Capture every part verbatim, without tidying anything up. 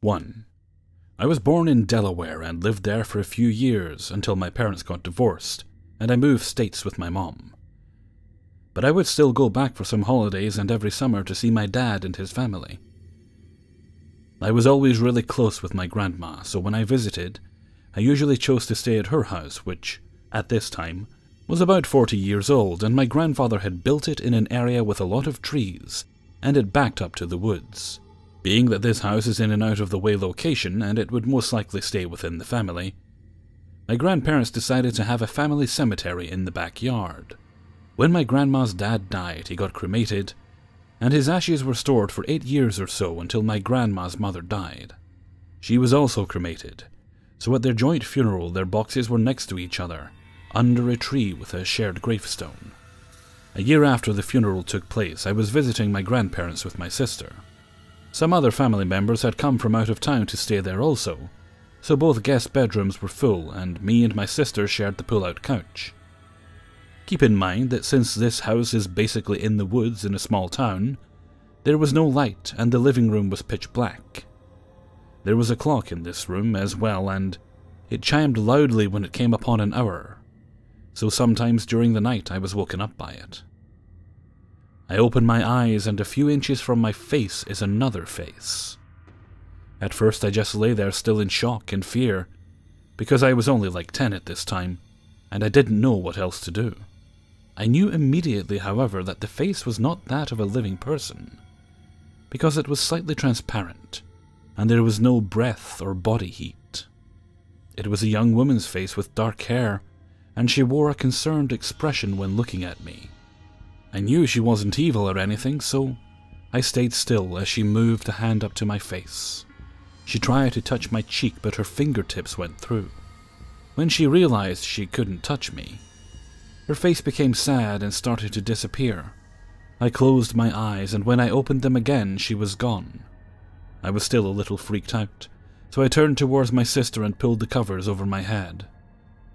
one. I was born in Delaware and lived there for a few years until my parents got divorced and I moved states with my mom. But I would still go back for some holidays and every summer to see my dad and his family. I was always really close with my grandma, so when I visited, I usually chose to stay at her house, which, at this time, was about forty years old, and my grandfather had built it in an area with a lot of trees, and it backed up to the woods. Being that this house is in an out-of-the-way location, and it would most likely stay within the family, my grandparents decided to have a family cemetery in the backyard. When my grandma's dad died, he got cremated, and his ashes were stored for eight years or so until my grandma's mother died. She was also cremated, so at their joint funeral their boxes were next to each other, under a tree with a shared gravestone. A year after the funeral took place, I was visiting my grandparents with my sister. Some other family members had come from out of town to stay there also, so both guest bedrooms were full and me and my sister shared the pull-out couch. Keep in mind that since this house is basically in the woods in a small town, there was no light and the living room was pitch black. There was a clock in this room as well and it chimed loudly when it came upon an hour, so sometimes during the night I was woken up by it. I open my eyes and a few inches from my face is another face. At first I just lay there still in shock and fear, because I was only like ten at this time and I didn't know what else to do. I knew immediately, however, that the face was not that of a living person, because it was slightly transparent, and there was no breath or body heat. It was a young woman's face with dark hair, and she wore a concerned expression when looking at me. I knew she wasn't evil or anything, so I stayed still as she moved a hand up to my face. She tried to touch my cheek, but her fingertips went through. When she realized she couldn't touch me, her face became sad and started to disappear. I closed my eyes and when I opened them again, she was gone. I was still a little freaked out, so I turned towards my sister and pulled the covers over my head.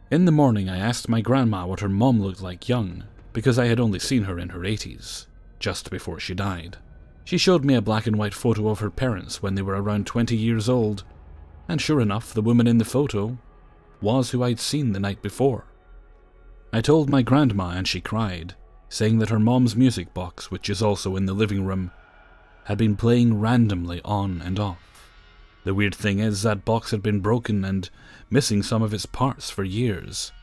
In the morning I asked my grandma what her mom looked like young, because I had only seen her in her eighties, just before she died. She showed me a black and white photo of her parents when they were around twenty years old, and sure enough the woman in the photo was who I'd seen the night before. I told my grandma and she cried, saying that her mom's music box, which is also in the living room, had been playing randomly on and off. The weird thing is that box had been broken and missing some of its parts for years,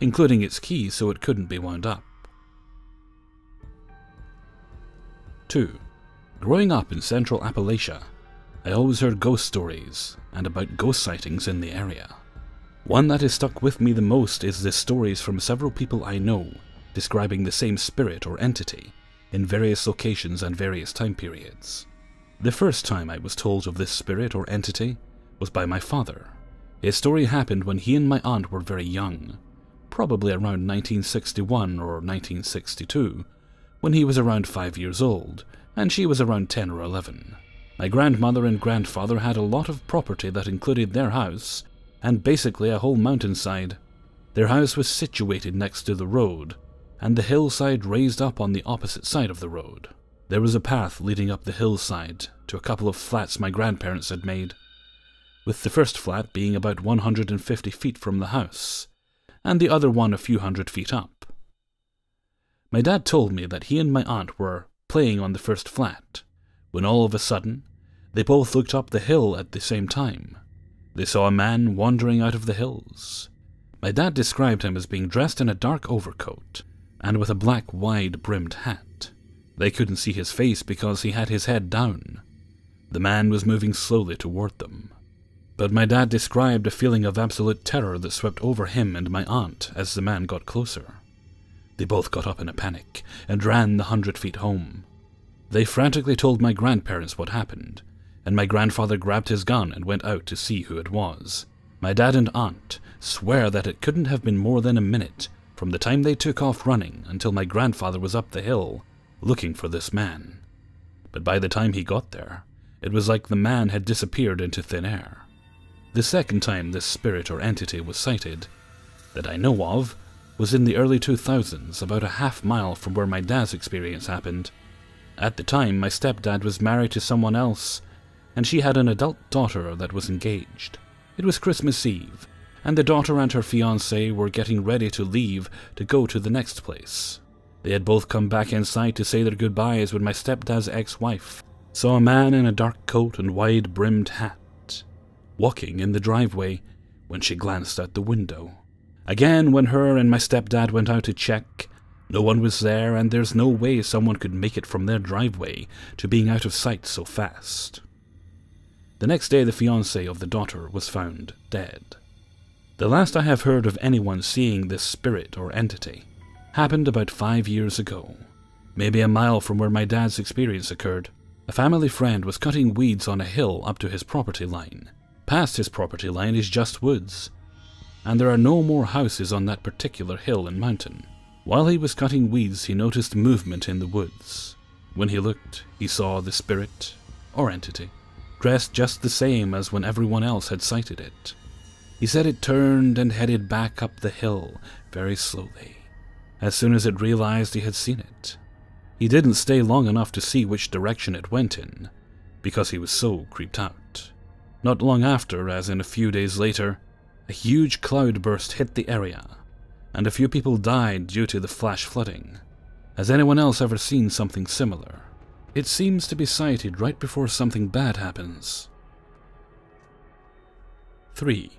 including its key, so it couldn't be wound up. two. Growing up in central Appalachia, I always heard ghost stories and about ghost sightings in the area. One that has stuck with me the most is the stories from several people I know describing the same spirit or entity in various locations and various time periods. The first time I was told of this spirit or entity was by my father. His story happened when he and my aunt were very young, probably around nineteen sixty-one or nineteen sixty-two, when he was around five years old and she was around ten or eleven. My grandmother and grandfather had a lot of property that included their house and basically a whole mountainside. Their house was situated next to the road, and the hillside raised up on the opposite side of the road. There was a path leading up the hillside to a couple of flats my grandparents had made, with the first flat being about one hundred fifty feet from the house, and the other one a few hundred feet up. My dad told me that he and my aunt were playing on the first flat, when all of a sudden, they both looked up the hill at the same time. They saw a man wandering out of the hills. My dad described him as being dressed in a dark overcoat and with a black wide-brimmed hat. They couldn't see his face because he had his head down. The man was moving slowly toward them. But my dad described a feeling of absolute terror that swept over him and my aunt as the man got closer. They both got up in a panic and ran the hundred feet home. They frantically told my grandparents what happened, and my grandfather grabbed his gun and went out to see who it was. My dad and aunt swear that it couldn't have been more than a minute from the time they took off running until my grandfather was up the hill looking for this man. But by the time he got there, it was like the man had disappeared into thin air. The second time this spirit or entity was sighted, that I know of, was in the early two thousands, about a half mile from where my dad's experience happened. At the time, my stepdad was married to someone else, and she had an adult daughter that was engaged. It was Christmas Eve, and the daughter and her fiancé were getting ready to leave to go to the next place. They had both come back inside to say their goodbyes when my stepdad's ex-wife saw a man in a dark coat and wide-brimmed hat walking in the driveway when she glanced out the window. Again, when her and my stepdad went out to check, no one was there, and there's no way someone could make it from their driveway to being out of sight so fast. The next day, the fiancé of the daughter was found dead. The last I have heard of anyone seeing this spirit or entity happened about five years ago, maybe a mile from where my dad's experience occurred. A family friend was cutting weeds on a hill up to his property line. Past his property line is just woods, and there are no more houses on that particular hill and mountain. While he was cutting weeds, he noticed movement in the woods. When he looked, he saw the spirit, or entity, dressed just the same as when everyone else had sighted it. He said it turned and headed back up the hill, very slowly, as soon as it realized he had seen it. He didn't stay long enough to see which direction it went in, because he was so creeped out. Not long after, as in a few days later, a huge cloudburst hit the area, and a few people died due to the flash flooding. Has anyone else ever seen something similar? It seems to be sighted right before something bad happens. three.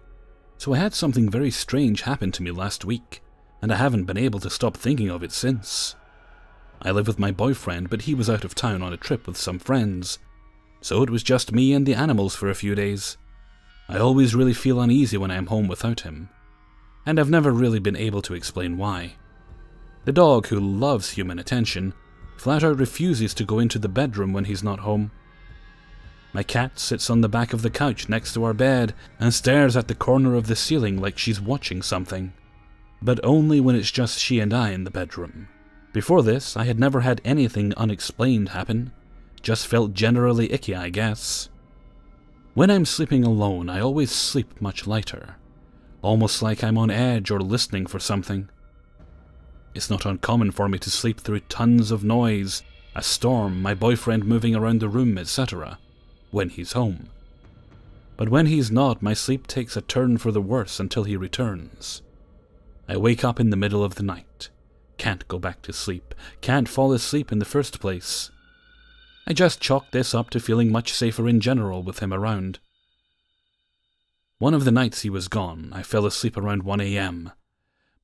So I had something very strange happen to me last week, and I haven't been able to stop thinking of it since. I live with my boyfriend, but he was out of town on a trip with some friends, so it was just me and the animals for a few days. I always really feel uneasy when I am home without him, and I've never really been able to explain why. The dog, who loves human attention, flat out refuses to go into the bedroom when he's not home. My cat sits on the back of the couch next to our bed and stares at the corner of the ceiling like she's watching something, but only when it's just she and I in the bedroom. Before this, I had never had anything unexplained happen, just felt generally icky, I guess. When I'm sleeping alone, I always sleep much lighter, almost like I'm on edge or listening for something. It's not uncommon for me to sleep through tons of noise, a storm, my boyfriend moving around the room, et cetera, when he's home. But when he's not, my sleep takes a turn for the worse until he returns. I wake up in the middle of the night, can't go back to sleep, can't fall asleep in the first place. I just chalk this up to feeling much safer in general with him around. One of the nights he was gone, I fell asleep around one A M.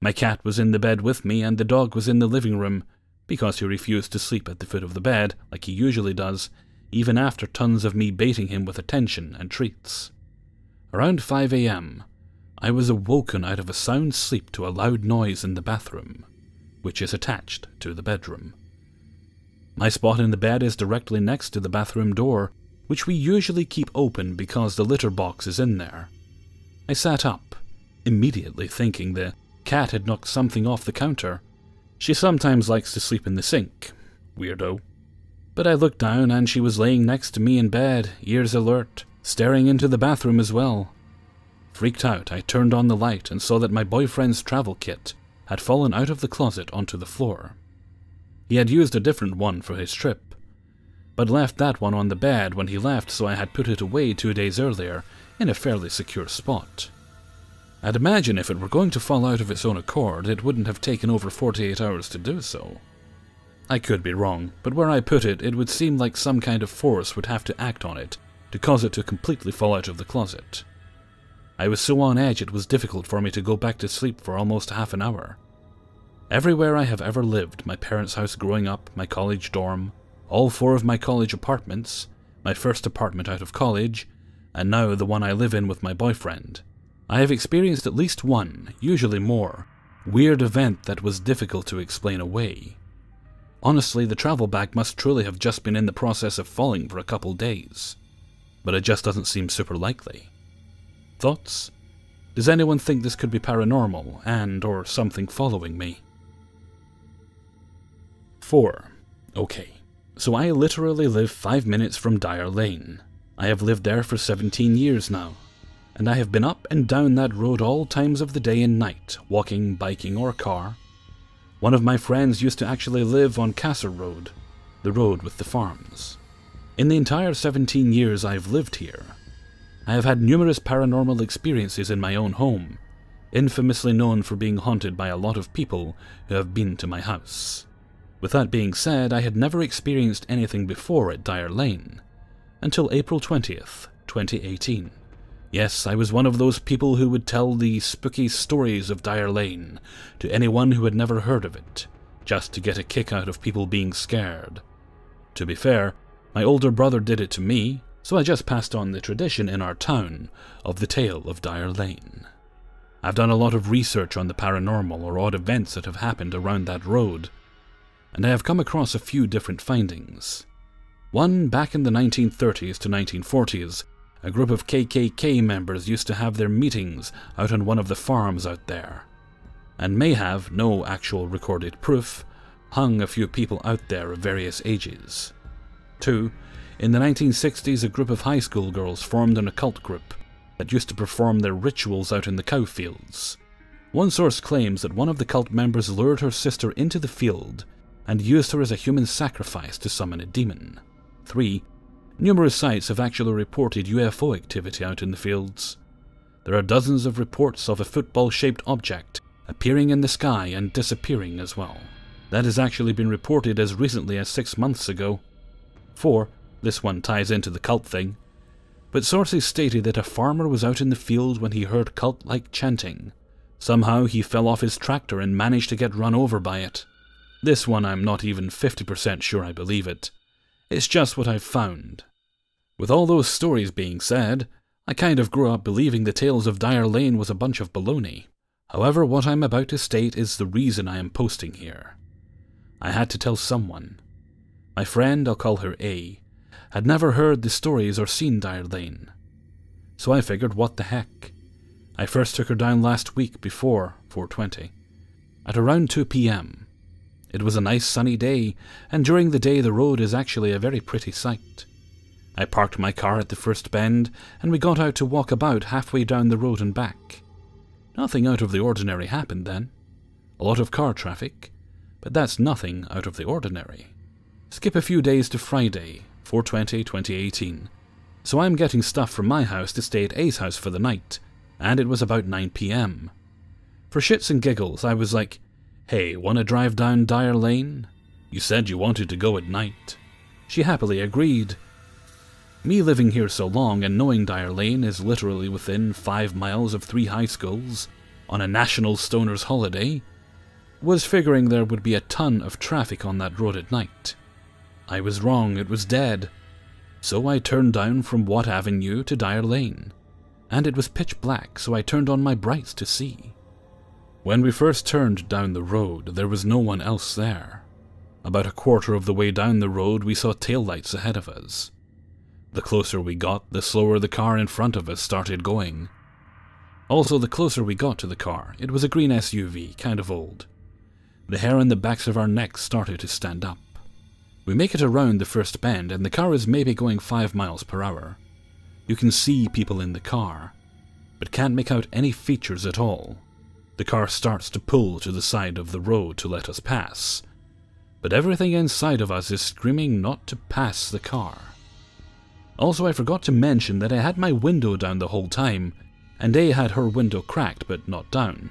My cat was in the bed with me and the dog was in the living room, because he refused to sleep at the foot of the bed, like he usually does, even after tons of me baiting him with attention and treats. Around five A M, I was awoken out of a sound sleep to a loud noise in the bathroom, which is attached to the bedroom. My spot in the bed is directly next to the bathroom door, which we usually keep open because the litter box is in there. I sat up, immediately thinking the cat had knocked something off the counter. She sometimes likes to sleep in the sink, weirdo. But I looked down and she was laying next to me in bed, ears alert, staring into the bathroom as well. Freaked out, I turned on the light and saw that my boyfriend's travel kit had fallen out of the closet onto the floor. He had used a different one for his trip, but left that one on the bed when he left, so I had put it away two days earlier in a fairly secure spot. I'd imagine if it were going to fall out of its own accord, it wouldn't have taken over forty-eight hours to do so. I could be wrong, but where I put it, it would seem like some kind of force would have to act on it to cause it to completely fall out of the closet. I was so on edge it was difficult for me to go back to sleep for almost half an hour. Everywhere I have ever lived, my parents' house growing up, my college dorm, all four of my college apartments, my first apartment out of college, and now the one I live in with my boyfriend, I have experienced at least one, usually more, weird event that was difficult to explain away. Honestly, the travel bag must truly have just been in the process of falling for a couple days, but it just doesn't seem super likely. Thoughts? Does anyone think this could be paranormal and or something following me? four. Okay, so I literally live five minutes from Dyer Lane. I have lived there for seventeen years now, and I have been up and down that road all times of the day and night, walking, biking or car. One of my friends used to actually live on Casser Road, the road with the farms. In the entire seventeen years I've lived here, I have had numerous paranormal experiences in my own home, infamously known for being haunted by a lot of people who have been to my house. With that being said, I had never experienced anything before at Dyer Lane, until April twentieth, twenty eighteen. Yes, I was one of those people who would tell the spooky stories of Dyer Lane to anyone who had never heard of it, just to get a kick out of people being scared. To be fair, my older brother did it to me, so I just passed on the tradition in our town of the tale of Dyer Lane. I've done a lot of research on the paranormal or odd events that have happened around that road, and I have come across a few different findings. One, back in the nineteen thirties to nineteen forties, a group of K K K members used to have their meetings out on one of the farms out there, and may have, no actual recorded proof, hung a few people out there of various ages. Two, in the nineteen sixties a group of high school girls formed an occult group that used to perform their rituals out in the cow fields. One source claims that one of the cult members lured her sister into the field and used her as a human sacrifice to summon a demon. Three, numerous sites have actually reported U F O activity out in the fields. There are dozens of reports of a football-shaped object appearing in the sky and disappearing as well. That has actually been reported as recently as six months ago. Four, this one ties into the cult thing, but sources stated that a farmer was out in the field when he heard cult-like chanting. Somehow he fell off his tractor and managed to get run over by it. This one I'm not even fifty percent sure I believe it. It's just what I've found. With all those stories being said, I kind of grew up believing the tales of Dyer Lane was a bunch of baloney. However, what I'm about to state is the reason I am posting here. I had to tell someone. My friend, I'll call her A, had never heard the stories or seen Dyer Lane. So I figured, what the heck. I first took her down last week before four twenty, at around two p m It was a nice sunny day, and during the day the road is actually a very pretty sight. I parked my car at the first bend, and we got out to walk about halfway down the road and back. Nothing out of the ordinary happened then. A lot of car traffic, but that's nothing out of the ordinary. Skip a few days to Friday, four twenty, twenty eighteen. So I'm getting stuff from my house to stay at A's house for the night, and it was about nine p m For shits and giggles, I was like, "Hey, wanna drive down Dyer Lane? You said you wanted to go at night." She happily agreed. Me living here so long and knowing Dyer Lane is literally within five miles of three high schools, on a national stoner's holiday, was figuring there would be a ton of traffic on that road at night. I was wrong, it was dead. So I turned down from Watt Avenue to Dyer Lane, and it was pitch black, so I turned on my brights to see. When we first turned down the road, there was no one else there. About a quarter of the way down the road, we saw taillights ahead of us. The closer we got, the slower the car in front of us started going. Also, the closer we got to the car, it was a green S U V, kind of old. The hair on the backs of our necks started to stand up. We make it around the first bend, and the car is maybe going five miles per hour. You can see people in the car, but can't make out any features at all. The car starts to pull to the side of the road to let us pass, but everything inside of us is screaming not to pass the car. Also, I forgot to mention that I had my window down the whole time, and A had her window cracked but not down.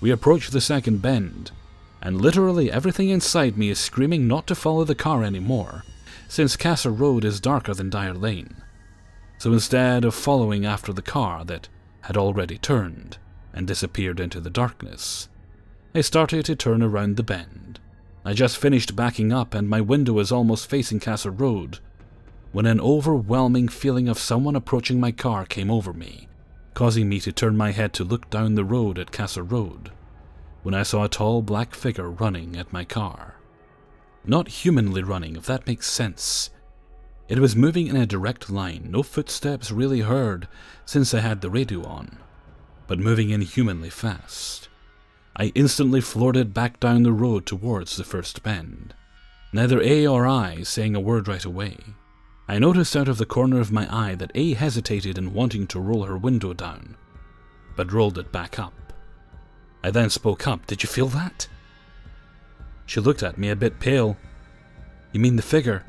We approach the second bend, and literally everything inside me is screaming not to follow the car anymore, since Casser Road is darker than Dyer Lane. So instead of following after the car that had already turned and disappeared into the darkness, I started to turn around the bend. I just finished backing up and my window was almost facing Casser Road, when an overwhelming feeling of someone approaching my car came over me, causing me to turn my head to look down the road at Casser Road, when I saw a tall black figure running at my car. Not humanly running, if that makes sense. It was moving in a direct line, no footsteps really heard since I had the radio on, but moving inhumanly fast. I instantly floored it back down the road towards the first bend, neither A or I saying a word right away. I noticed out of the corner of my eye that A hesitated in wanting to roll her window down, but rolled it back up. I then spoke up, "Did you feel that?" She looked at me a bit pale. "You mean the figure?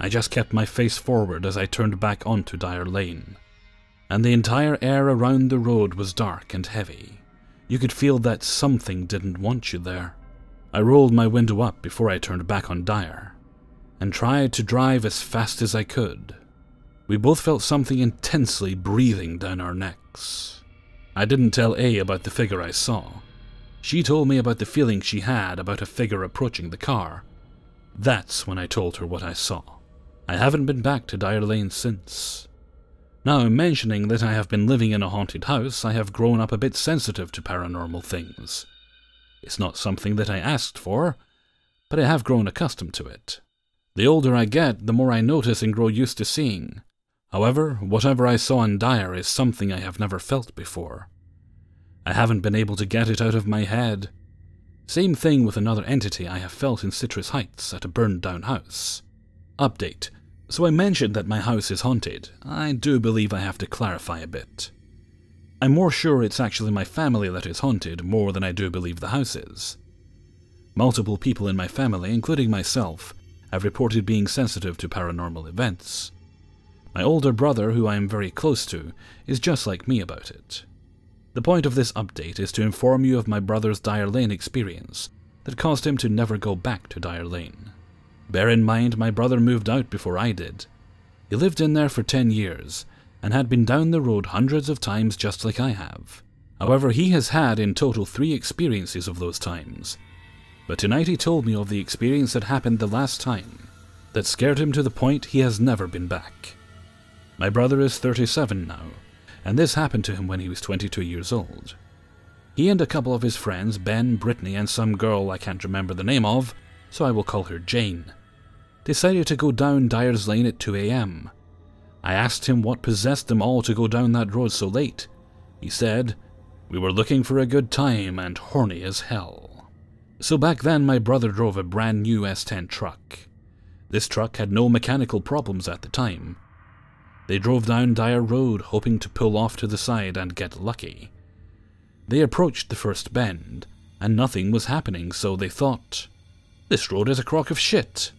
I just kept my face forward as I turned back onto Dyer Lane. And the entire air around the road was dark and heavy. You could feel that something didn't want you there. I rolled my window up before I turned back on Dyer, and tried to drive as fast as I could. We both felt something intensely breathing down our necks. I didn't tell A about the figure I saw. She told me about the feeling she had about a figure approaching the car. That's when I told her what I saw. I haven't been back to Dyer Lane since. Now, mentioning that I have been living in a haunted house, I have grown up a bit sensitive to paranormal things. It's not something that I asked for, but I have grown accustomed to it. The older I get, the more I notice and grow used to seeing. However, whatever I saw in Dyer is something I have never felt before. I haven't been able to get it out of my head. Same thing with another entity I have felt in Citrus Heights at a burned-down house. Update. So I mentioned that my house is haunted. I do believe I have to clarify a bit. I'm more sure it's actually my family that is haunted more than I do believe the house is. Multiple people in my family, including myself, have reported being sensitive to paranormal events. My older brother, who I am very close to, is just like me about it. The point of this update is to inform you of my brother's Dyer Lane experience that caused him to never go back to Dyer Lane. Bear in mind, my brother moved out before I did. He lived in there for ten years, and had been down the road hundreds of times just like I have. However, he has had in total three experiences of those times. But tonight he told me of the experience that happened the last time, that scared him to the point he has never been back. My brother is thirty-seven now, and this happened to him when he was twenty-two years old. He and a couple of his friends, Ben, Brittany, and some girl I can't remember the name of, so I will call her Jane, decided to go down Dyer's Lane at two A M I asked him what possessed them all to go down that road so late. He said, "We were looking for a good time and horny as hell." So back then my brother drove a brand new S ten truck. This truck had no mechanical problems at the time. They drove down Dyer Road hoping to pull off to the side and get lucky. They approached the first bend and nothing was happening, so they thought, "This road is a crock of shit."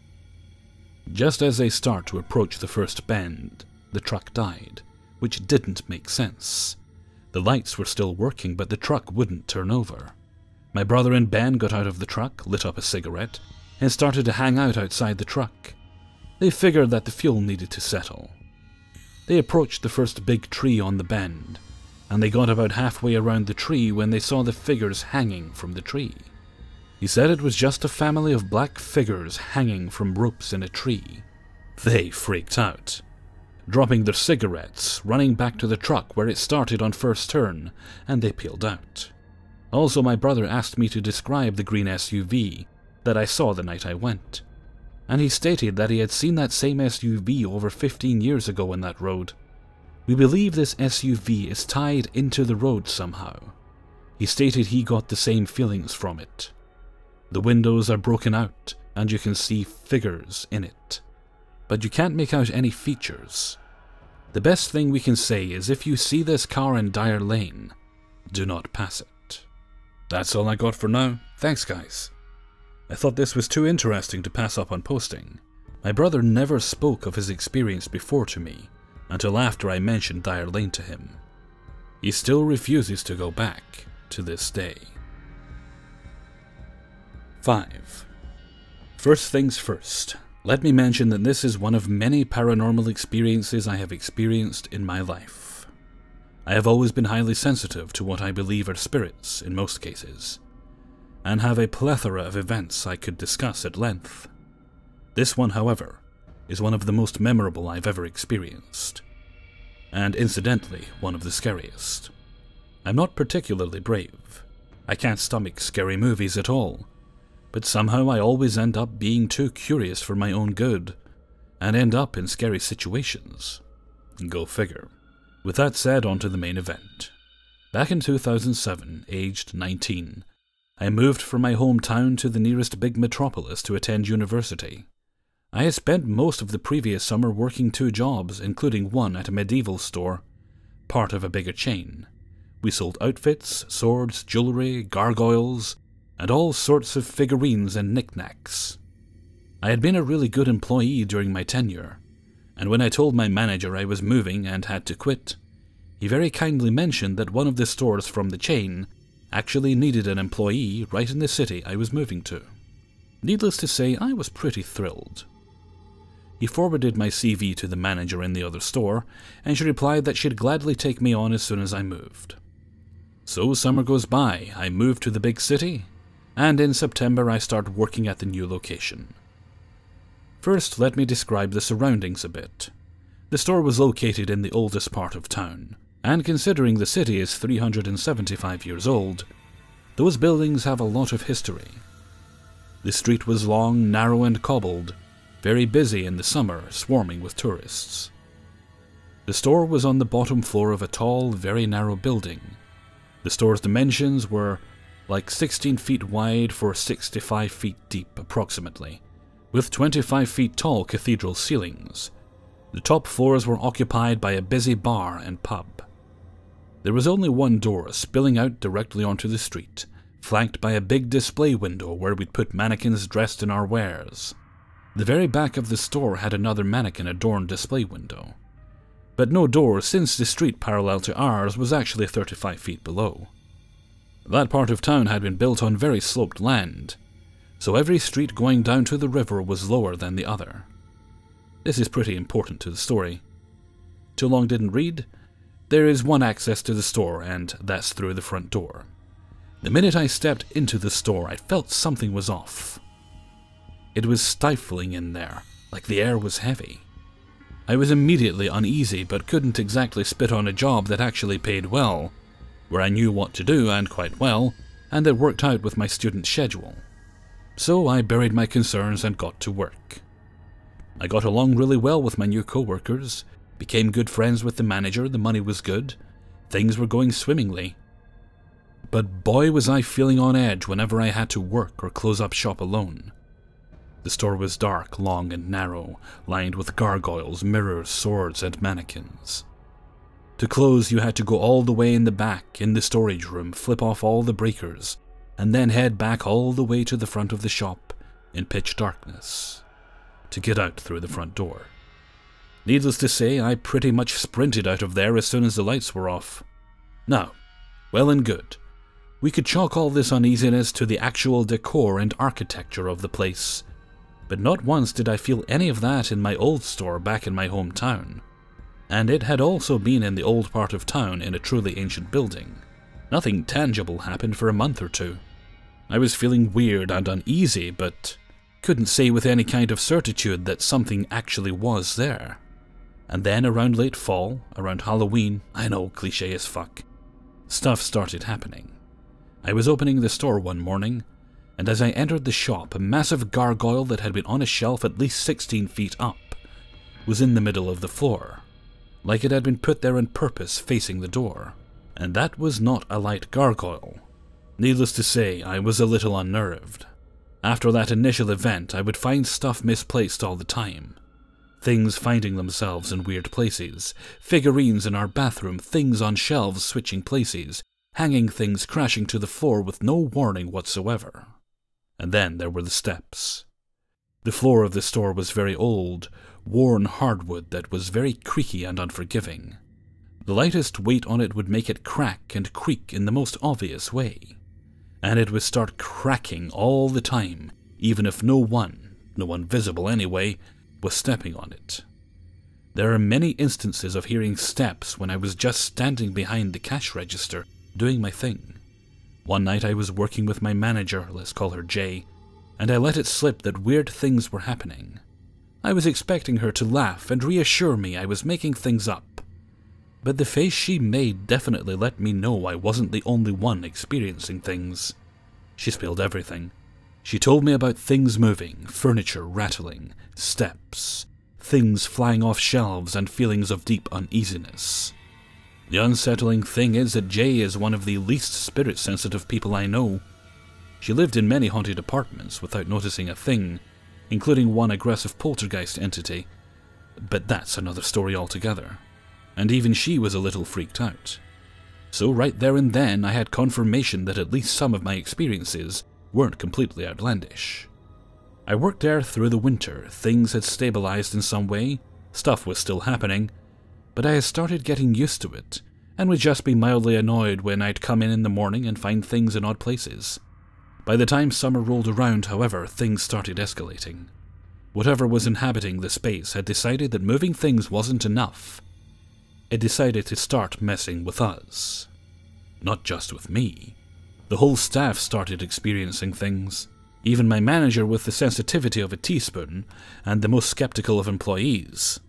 Just as they start to approach the first bend, the truck died, which didn't make sense. The lights were still working, but the truck wouldn't turn over. My brother and Ben got out of the truck, lit up a cigarette, and started to hang out outside the truck. They figured that the fuel needed to settle. They approached the first big tree on the bend, and they got about halfway around the tree when they saw the figures hanging from the tree. He said it was just a family of black figures hanging from ropes in a tree. They freaked out, dropping their cigarettes, running back to the truck where it started on first turn, and they peeled out. Also, my brother asked me to describe the green S U V that I saw the night I went, and he stated that he had seen that same S U V over fifteen years ago in that road. We believe this S U V is tied into the road somehow. He stated he got the same feelings from it. The windows are broken out, and you can see figures in it, but you can't make out any features. The best thing we can say is if you see this car in Dyer Lane, do not pass it. That's all I got for now. Thanks, guys. I thought this was too interesting to pass up on posting. My brother never spoke of his experience before to me, until after I mentioned Dyer Lane to him. He still refuses to go back to this day. five. First things first, let me mention that this is one of many paranormal experiences I have experienced in my life. I have always been highly sensitive to what I believe are spirits in most cases, and have a plethora of events I could discuss at length. This one, however, is one of the most memorable I've ever experienced, and incidentally, one of the scariest. I'm not particularly brave. I can't stomach scary movies at all. But somehow I always end up being too curious for my own good, and end up in scary situations. Go figure. With that said, on to the main event. Back in two thousand seven, aged nineteen, I moved from my hometown to the nearest big metropolis to attend university. I had spent most of the previous summer working two jobs, including one at a medieval store, part of a bigger chain. We sold outfits, swords, jewelry, gargoyles, and all sorts of figurines and knickknacks. I had been a really good employee during my tenure, and when I told my manager I was moving and had to quit, he very kindly mentioned that one of the stores from the chain actually needed an employee right in the city I was moving to. Needless to say, I was pretty thrilled. He forwarded my C V to the manager in the other store, and she replied that she'd gladly take me on as soon as I moved. So summer goes by, I move to the big city, and in September I start working at the new location. First, let me describe the surroundings a bit. The store was located in the oldest part of town, and considering the city is three hundred seventy-five years old, those buildings have a lot of history. The street was long, narrow and cobbled, very busy in the summer, swarming with tourists. The store was on the bottom floor of a tall, very narrow building. The store's dimensions were like sixteen feet wide for sixty-five feet deep approximately, with twenty-five feet tall cathedral ceilings. The top floors were occupied by a busy bar and pub. There was only one door spilling out directly onto the street, flanked by a big display window where we'd put mannequins dressed in our wares. The very back of the store had another mannequin-adorned display window, but no door since the street parallel to ours was actually thirty-five feet below. That part of town had been built on very sloped land, so every street going down to the river was lower than the other. This is pretty important to the story. Too long didn't read? There is one access to the store, and that's through the front door. The minute I stepped into the store, I felt something was off. It was stifling in there, like the air was heavy. I was immediately uneasy, but couldn't exactly spit on a job that actually paid well, where I knew what to do and quite well, and that worked out with my student schedule. So I buried my concerns and got to work. I got along really well with my new co-workers, became good friends with the manager, the money was good, things were going swimmingly. But boy was I feeling on edge whenever I had to work or close up shop alone. The store was dark, long and narrow, lined with gargoyles, mirrors, swords and mannequins. To close, you had to go all the way in the back, in the storage room, flip off all the breakers, and then head back all the way to the front of the shop, in pitch darkness, to get out through the front door. Needless to say, I pretty much sprinted out of there as soon as the lights were off. Now, well and good. We could chalk all this uneasiness to the actual decor and architecture of the place, but not once did I feel any of that in my old store back in my hometown. And it had also been in the old part of town in a truly ancient building. Nothing tangible happened for a month or two. I was feeling weird and uneasy, but couldn't say with any kind of certitude that something actually was there. And then around late fall, around Halloween, I know, cliché as fuck, stuff started happening. I was opening the store one morning, and as I entered the shop, a massive gargoyle that had been on a shelf at least sixteen feet up was in the middle of the floor, like it had been put there on purpose facing the door. And that was not a light gargoyle. Needless to say, I was a little unnerved. After that initial event, I would find stuff misplaced all the time. Things finding themselves in weird places, figurines in our bathroom, things on shelves switching places, hanging things crashing to the floor with no warning whatsoever. And then there were the steps. The floor of the store was very old, worn hardwood that was very creaky and unforgiving. The lightest weight on it would make it crack and creak in the most obvious way, and it would start cracking all the time, even if no one, no one visible anyway, was stepping on it. There are many instances of hearing steps when I was just standing behind the cash register, doing my thing. One night I was working with my manager, let's call her Jay, and I let it slip that weird things were happening. I was expecting her to laugh and reassure me I was making things up, but the face she made definitely let me know I wasn't the only one experiencing things. She spilled everything. She told me about things moving, furniture rattling, steps, things flying off shelves and feelings of deep uneasiness. The unsettling thing is that Jay is one of the least spirit-sensitive people I know. She lived in many haunted apartments without noticing a thing, including one aggressive poltergeist entity, but that's another story altogether, and even she was a little freaked out. So right there and then I had confirmation that at least some of my experiences weren't completely outlandish. I worked there through the winter. Things had stabilized in some way, stuff was still happening, but I had started getting used to it, and would just be mildly annoyed when I'd come in in the morning and find things in odd places. By the time summer rolled around, however, things started escalating. Whatever was inhabiting the space had decided that moving things wasn't enough. It decided to start messing with us. Not just with me. The whole staff started experiencing things. Even my manager, with the sensitivity of a teaspoon, and the most skeptical of employees.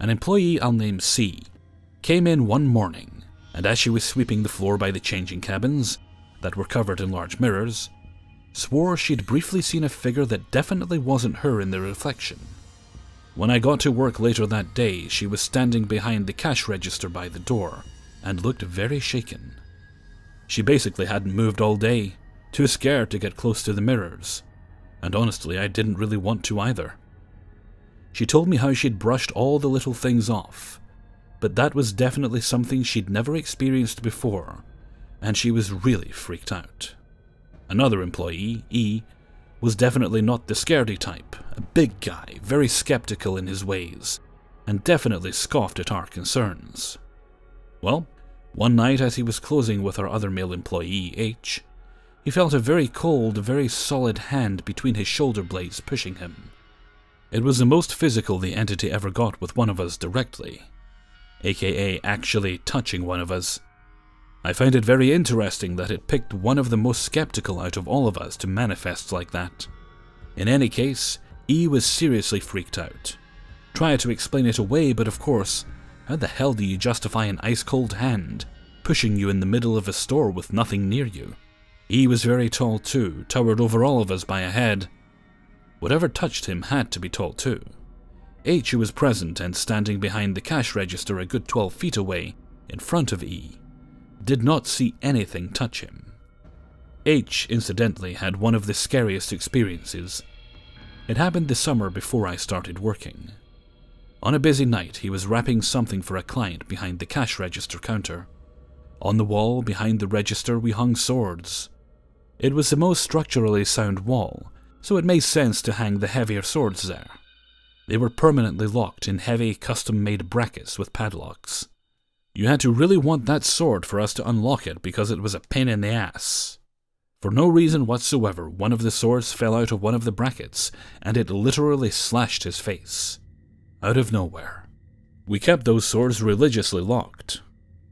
An employee I'll name C came in one morning, and as she was sweeping the floor by the changing cabins, that were covered in large mirrors, swore she'd briefly seen a figure that definitely wasn't her in the reflection. When I got to work later that day, she was standing behind the cash register by the door, and looked very shaken. She basically hadn't moved all day, too scared to get close to the mirrors, and honestly I didn't really want to either. She told me how she'd brushed all the little things off, but that was definitely something she'd never experienced before, and she was really freaked out. Another employee, E, was definitely not the scaredy type, a big guy, very skeptical in his ways, and definitely scoffed at our concerns. Well, one night as he was closing with our other male employee, H, he felt a very cold, very solid hand between his shoulder blades pushing him. It was the most physical the entity ever got with one of us directly, aka actually touching one of us. I find it very interesting that it picked one of the most skeptical out of all of us to manifest like that. In any case, E was seriously freaked out. Try to explain it away, but of course, how the hell do you justify an ice-cold hand pushing you in the middle of a store with nothing near you? E was very tall too, towered over all of us by a head. Whatever touched him had to be tall too. H, who was present and standing behind the cash register a good twelve feet away, in front of E, did not see anything touch him. H, incidentally, had one of the scariest experiences. It happened the summer before I started working. On a busy night, he was wrapping something for a client behind the cash register counter. On the wall behind the register we hung swords. It was the most structurally sound wall, so it made sense to hang the heavier swords there. They were permanently locked in heavy, custom-made brackets with padlocks. You had to really want that sword for us to unlock it because it was a pain in the ass. For no reason whatsoever, one of the swords fell out of one of the brackets, and it literally slashed his face. Out of nowhere. We kept those swords religiously locked.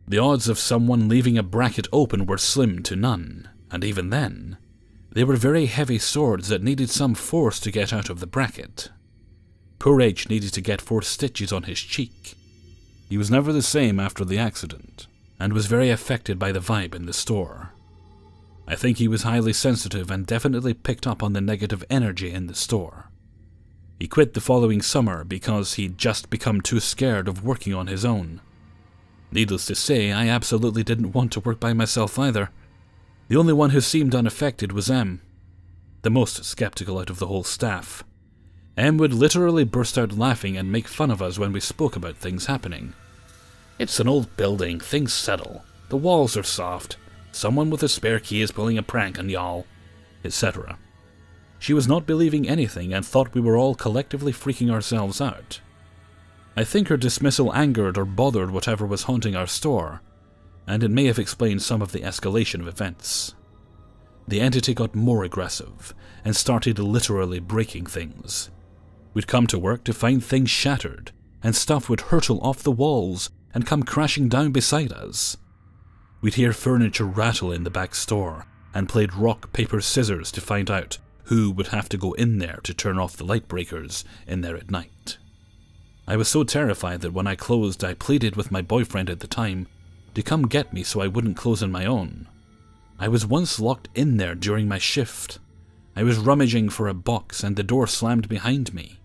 The odds of someone leaving a bracket open were slim to none, and even then, they were very heavy swords that needed some force to get out of the bracket. Poor H needed to get four stitches on his cheek. He was never the same after the accident, and was very affected by the vibe in the store. I think he was highly sensitive and definitely picked up on the negative energy in the store. He quit the following summer because he'd just become too scared of working on his own. Needless to say, I absolutely didn't want to work by myself either. The only one who seemed unaffected was M, the most skeptical out of the whole staff. M would literally burst out laughing and make fun of us when we spoke about things happening. It's an old building, things settle, the walls are soft, someone with a spare key is pulling a prank on y'all, et cetera. She was not believing anything and thought we were all collectively freaking ourselves out. I think her dismissal angered or bothered whatever was haunting our store, and it may have explained some of the escalation of events. The entity got more aggressive, and started literally breaking things. We'd come to work to find things shattered, and stuff would hurtle off the walls and come crashing down beside us. We'd hear furniture rattle in the back store, and played rock, paper, scissors to find out who would have to go in there to turn off the light breakers in there at night. I was so terrified that when I closed, I pleaded with my boyfriend at the time to come get me so I wouldn't close on my own. I was once locked in there during my shift. I was rummaging for a box and the door slammed behind me.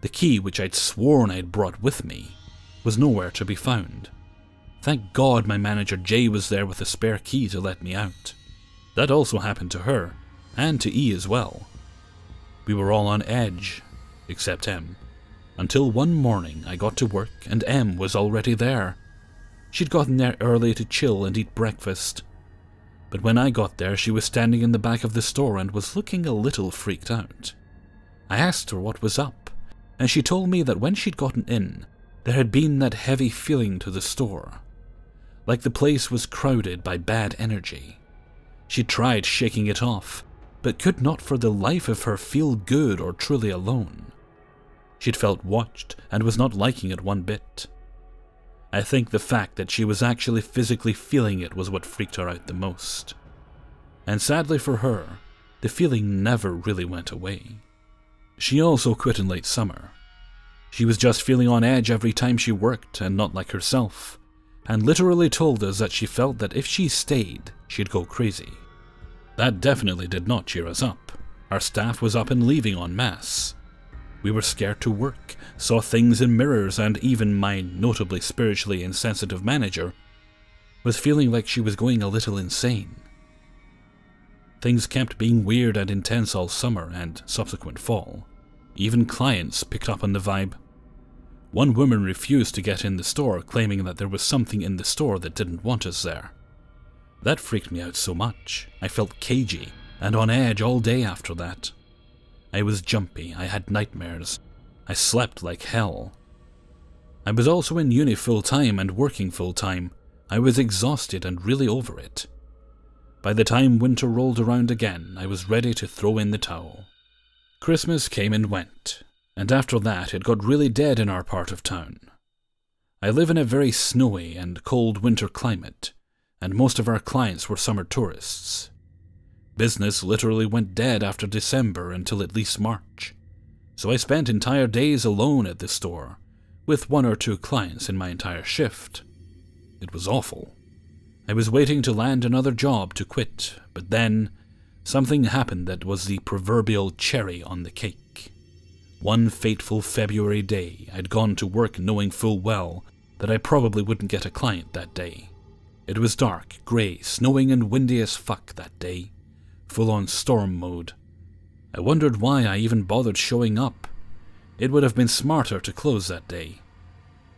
The key, which I'd sworn I'd brought with me, was nowhere to be found. Thank God my manager Jay was there with a spare key to let me out. That also happened to her, and to E as well. We were all on edge, except M. Until one morning I got to work and M was already there. She'd gotten there early to chill and eat breakfast. But when I got there, she was standing in the back of the store and was looking a little freaked out. I asked her what was up, and she told me that when she'd gotten in, there had been that heavy feeling to the store, like the place was crowded by bad energy. She tried shaking it off, but could not for the life of her feel good or truly alone. She'd felt watched and was not liking it one bit. I think the fact that she was actually physically feeling it was what freaked her out the most. And sadly for her, the feeling never really went away. She also quit in late summer. She was just feeling on edge every time she worked and not like herself, and literally told us that she felt that if she stayed, she'd go crazy. That definitely did not cheer us up. Our staff was up and leaving en masse. We were scared to work, saw things in mirrors, and even my notably spiritually insensitive manager was feeling like she was going a little insane. Things kept being weird and intense all summer and subsequent fall. Even clients picked up on the vibe. One woman refused to get in the store, claiming that there was something in the store that didn't want us there. That freaked me out so much. I felt cagey and on edge all day after that. I was jumpy, I had nightmares, I slept like hell. I was also in uni full-time and working full-time. I was exhausted and really over it. By the time winter rolled around again, I was ready to throw in the towel. Christmas came and went, and after that it got really dead in our part of town. I live in a very snowy and cold winter climate, and most of our clients were summer tourists. Business literally went dead after December until at least March, so I spent entire days alone at the store, with one or two clients in my entire shift. It was awful. I was waiting to land another job to quit, but then something happened that was the proverbial cherry on the cake. One fateful February day, I'd gone to work knowing full well that I probably wouldn't get a client that day. It was dark, grey, snowing and windy as fuck that day. Full-on storm mode. I wondered why I even bothered showing up. It would have been smarter to close that day.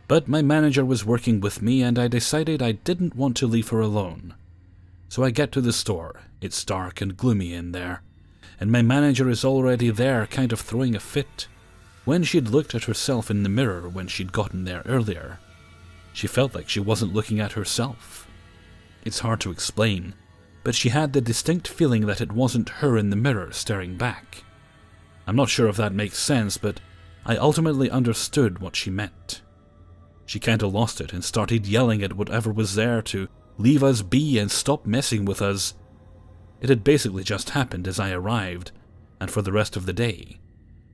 But my manager was working with me and I decided I didn't want to leave her alone. So I get to the store. It's dark and gloomy in there, and my manager is already there kind of throwing a fit. When she'd looked at herself in the mirror when she'd gotten there earlier, she felt like she wasn't looking at herself. It's hard to explain, but she had the distinct feeling that it wasn't her in the mirror staring back. I'm not sure if that makes sense, but I ultimately understood what she meant. She kinda lost it and started yelling at whatever was there to leave us be and stop messing with us. It had basically just happened as I arrived, and for the rest of the day,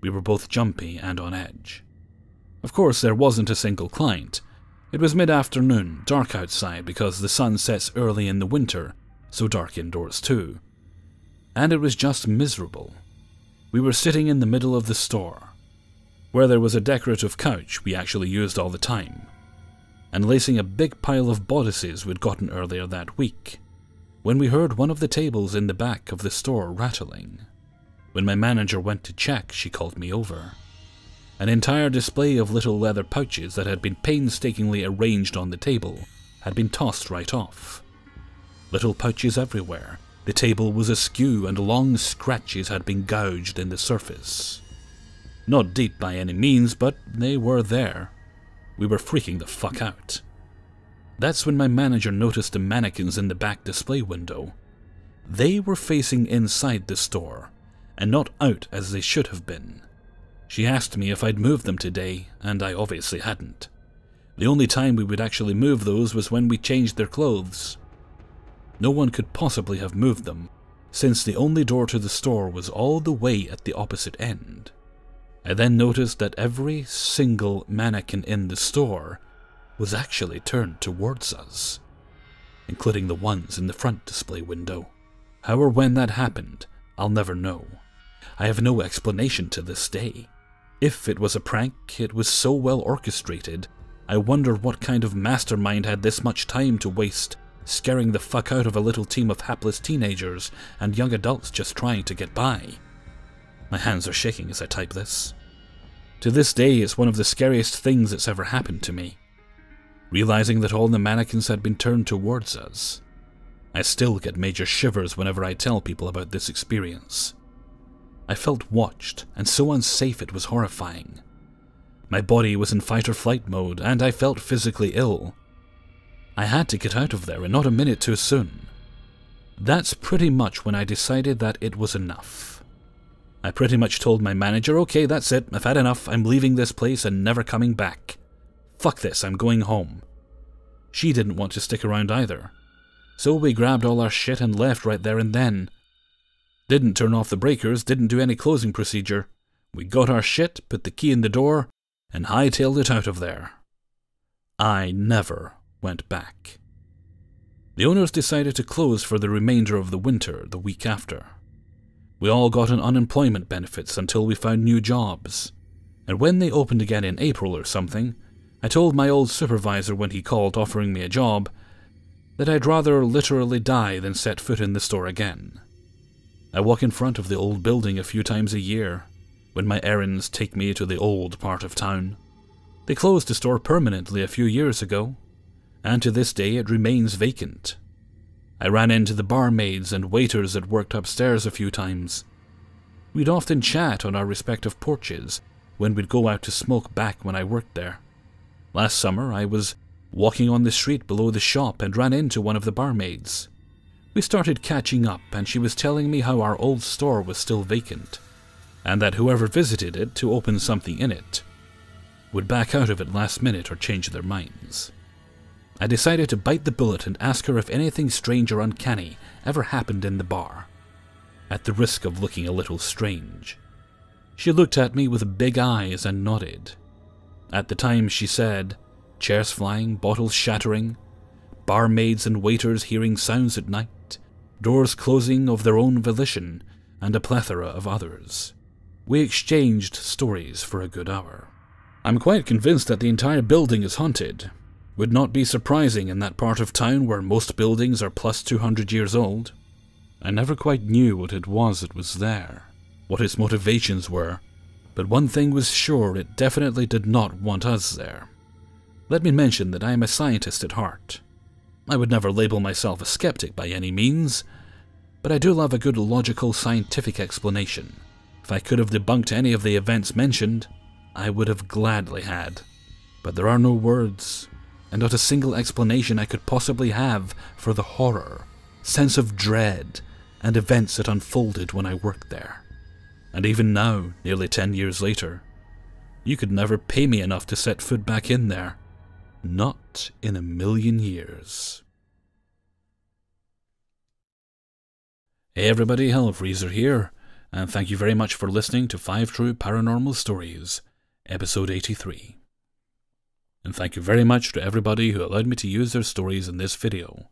we were both jumpy and on edge. Of course, there wasn't a single client. It was mid-afternoon, dark outside because the sun sets early in the winter, so dark indoors too. And it was just miserable. We were sitting in the middle of the store, where there was a decorative couch we actually used all the time, and lacing a big pile of bodices we'd gotten earlier that week, when we heard one of the tables in the back of the store rattling. When my manager went to check, she called me over. An entire display of little leather pouches that had been painstakingly arranged on the table had been tossed right off. Little pouches everywhere. The table was askew and long scratches had been gouged in the surface. Not deep by any means, but they were there. We were freaking the fuck out. That's when my manager noticed the mannequins in the back display window. They were facing inside the store, and not out as they should have been. She asked me if I'd moved them today, and I obviously hadn't. The only time we would actually move those was when we changed their clothes. No one could possibly have moved them, since the only door to the store was all the way at the opposite end. I then noticed that every single mannequin in the store was actually turned towards us, including the ones in the front display window. How or when that happened, I'll never know. I have no explanation to this day. If it was a prank, it was so well orchestrated. I wonder what kind of mastermind had this much time to waste scaring the fuck out of a little team of hapless teenagers and young adults just trying to get by. My hands are shaking as I type this. To this day, it's one of the scariest things that's ever happened to me. Realizing that all the mannequins had been turned towards us. I still get major shivers whenever I tell people about this experience. I felt watched, and so unsafe it was horrifying. My body was in fight or flight mode, and I felt physically ill. I had to get out of there, and not a minute too soon. That's pretty much when I decided that it was enough. I pretty much told my manager, okay, that's it, I've had enough, I'm leaving this place and never coming back. Fuck this, I'm going home. She didn't want to stick around either. So we grabbed all our shit and left right there and then. Didn't turn off the breakers, didn't do any closing procedure. We got our shit, put the key in the door, and hightailed it out of there. I never went back. The owners decided to close for the remainder of the winter the week after. We all got on unemployment benefits until we found new jobs, and when they opened again in April or something, I told my old supervisor when he called offering me a job that I'd rather literally die than set foot in the store again. I walk in front of the old building a few times a year, when my errands take me to the old part of town. They closed the store permanently a few years ago, and to this day it remains vacant. I ran into the barmaids and waiters that worked upstairs a few times. We'd often chat on our respective porches when we'd go out to smoke back when I worked there. Last summer I was walking on the street below the shop and ran into one of the barmaids. We started catching up and she was telling me how our old store was still vacant, and that whoever visited it to open something in it would back out of it last minute or change their minds. I decided to bite the bullet and ask her if anything strange or uncanny ever happened in the bar, at the risk of looking a little strange. She looked at me with big eyes and nodded. At the time she said, chairs flying, bottles shattering, barmaids and waiters hearing sounds at night, doors closing of their own volition, and a plethora of others. We exchanged stories for a good hour. I'm quite convinced that the entire building is haunted. Would not be surprising in that part of town where most buildings are plus two hundred years old. I never quite knew what it was that was there, what its motivations were, but one thing was sure, it definitely did not want us there. Let me mention that I am a scientist at heart. I would never label myself a skeptic by any means, but I do love a good logical scientific explanation. If I could have debunked any of the events mentioned, I would have gladly had. But there are no words, and not a single explanation I could possibly have for the horror, sense of dread, and events that unfolded when I worked there. And even now, nearly ten years later, you could never pay me enough to set foot back in there. Not in a million years. Hey everybody, Hellfreezer here. And thank you very much for listening to five True Paranormal Stories, episode eighty-three. And thank you very much to everybody who allowed me to use their stories in this video.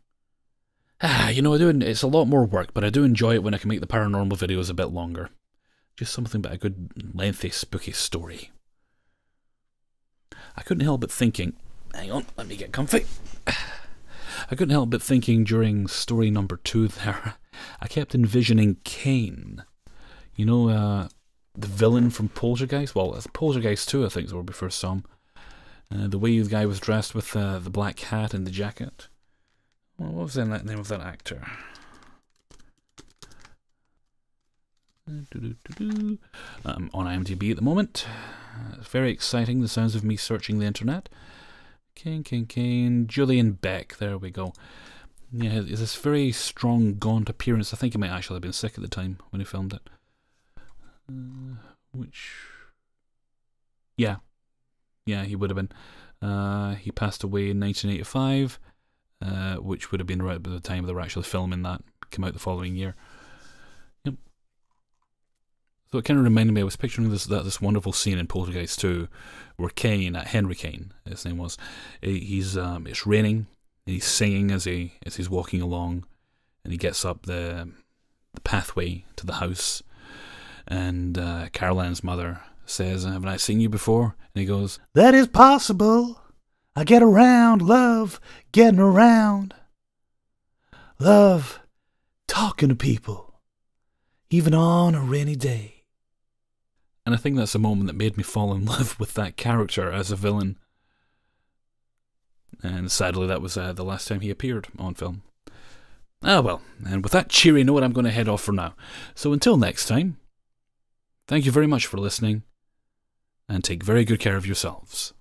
Ah, you know, I do, it's a lot more work, but I do enjoy it when I can make the paranormal videos a bit longer. Just something but a good, lengthy, spooky story. I couldn't help but thinking... Hang on, let me get comfy. I couldn't help but thinking during story number two there, I kept envisioning Kane. You know, uh, the villain from Poltergeist? Well, it's Poltergeist two, I think, is where we first saw him. Uh, the way the guy was dressed with uh, the black hat and the jacket. Well, what was the name of that actor? I'm on IMDb at the moment. It's very exciting, the sounds of me searching the internet. Kane, Kane, Kane, Julian Beck, there we go. Yeah, it's this very strong, gaunt appearance. I think he might actually have been sick at the time when he filmed it. Uh, which, yeah, yeah, he would have been. Uh, he passed away in nineteen eighty-five, uh, which would have been right by the time they were actually filming that. Came out the following year. Yep. So it kind of reminded me. I was picturing this that this wonderful scene in Poltergeist two, where Kane, uh, Henry Kane, his name was. He's um, it's raining and he's singing as he as he's walking along, and he gets up the the pathway to the house. And uh, Carol Ann's mother says, haven't I seen you before? And he goes, that is possible. I get around, love getting around. Love talking to people, even on a rainy day. And I think that's a moment that made me fall in love with that character as a villain. And sadly, that was uh, the last time he appeared on film. Ah well, and with that cheery note, I'm going to head off for now. So until next time... Thank you very much for listening, and take very good care of yourselves.